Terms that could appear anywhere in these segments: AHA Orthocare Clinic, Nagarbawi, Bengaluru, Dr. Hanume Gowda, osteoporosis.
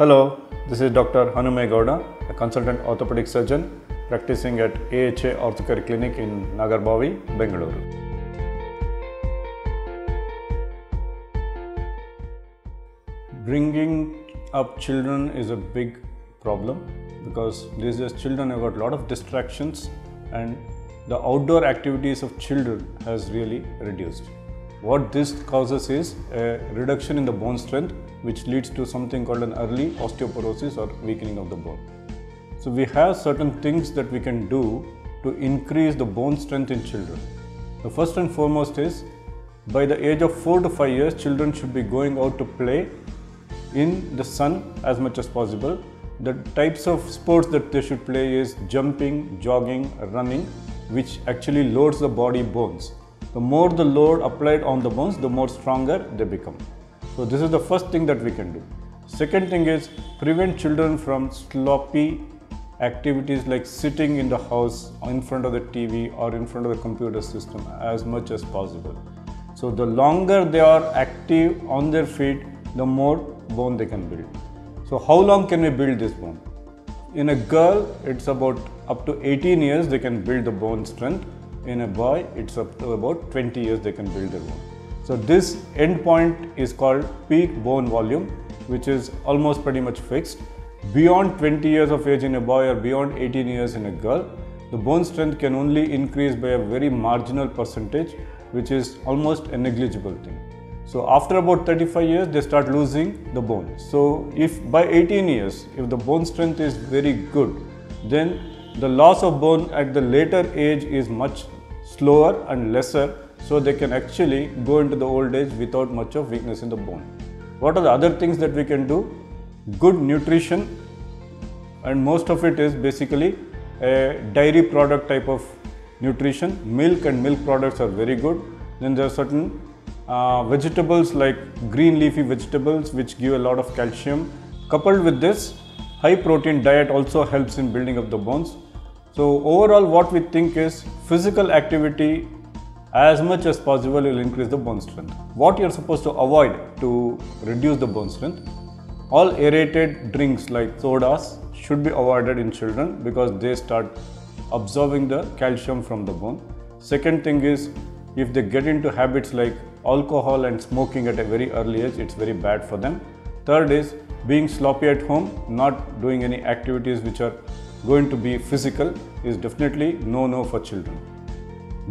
Hello, this is Dr. Hanume Gowda, a consultant orthopedic surgeon practicing at AHA Orthocare Clinic in Nagarbawi, Bengaluru. Bringing up children is a big problem because these days children have got a lot of distractions and the outdoor activities of children has really reduced. What this causes is a reduction in the bone strength, which leads to something called an early osteoporosis or weakening of the bone. So we have certain things that we can do to increase the bone strength in children. The first and foremost is, by the age of 4 to 5 years, children should be going out to play in the sun as much as possible. The types of sports that they should play is jumping, jogging, running, which actually loads the body bones. The more the load applied on the bones, the more stronger they become. So this is the first thing that we can do. Second thing is prevent children from sloppy activities like sitting in the house in front of the TV or in front of the computer system as much as possible. So the longer they are active on their feet, the more bone they can build. So how long can we build this bone? In a girl, it's about up to 18 years they can build the bone strength. In a boy, it's up to about 20 years they can build their bone. So this endpoint is called peak bone volume, which is almost pretty much fixed. Beyond 20 years of age in a boy or beyond 18 years in a girl, the bone strength can only increase by a very marginal percentage, which is almost a negligible thing. So after about 35 years, they start losing the bone. So if by 18 years, if the bone strength is very good, then the loss of bone at the later age is much slower and lesser, so they can actually go into the old age without much of weakness in the bone. What are the other things that we can do? Good nutrition, and most of it is basically a dairy product type of nutrition. Milk and milk products are very good. Then there are certain vegetables like green leafy vegetables which give a lot of calcium. Coupled with this, high protein diet also helps in building up the bones. So overall what we think is physical activity as much as possible will increase the bone strength. What you're supposed to avoid to reduce the bone strength? All aerated drinks like sodas should be avoided in children because they start absorbing the calcium from the bone. Second thing is, if they get into habits like alcohol and smoking at a very early age, it's very bad for them. Third is being sloppy at home, not doing any activities which are going to be physical is definitely no-no for children.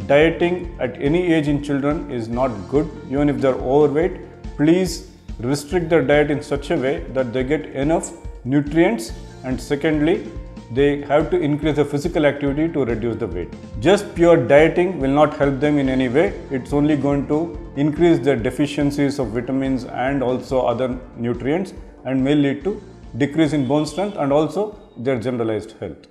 Dieting at any age in children is not good. Even if they are overweight, please restrict their diet in such a way that they get enough nutrients, and secondly, they have to increase the physical activity to reduce the weight. Just pure dieting will not help them in any way. It's only going to increase their deficiencies of vitamins and also other nutrients, and may lead to decrease in bone strength and also their generalized health.